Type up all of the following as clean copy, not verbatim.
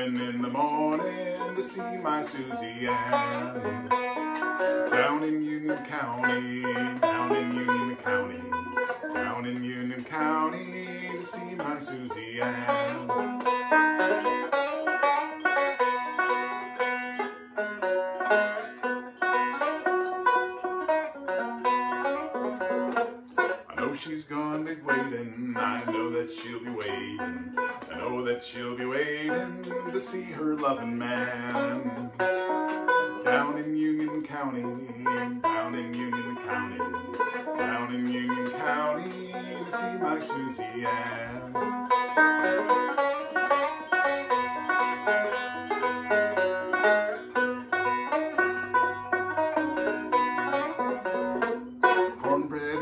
going in the morning to see my Susie Ann. Down in Union County, down in Union County, down in Union County to see my Susie Ann. She's gonna be waiting, I know that she'll be waiting, I know that she'll be waiting to see her loving man. Down in Union County, down in Union County, down in Union County to see my Susie Ann. Cornbread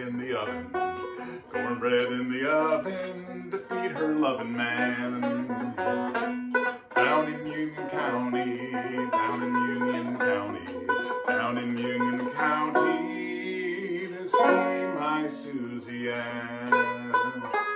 in the oven, cornbread in the oven to feed her loving man. Down in Union County, down in Union County, down in Union County to see my Susie Ann.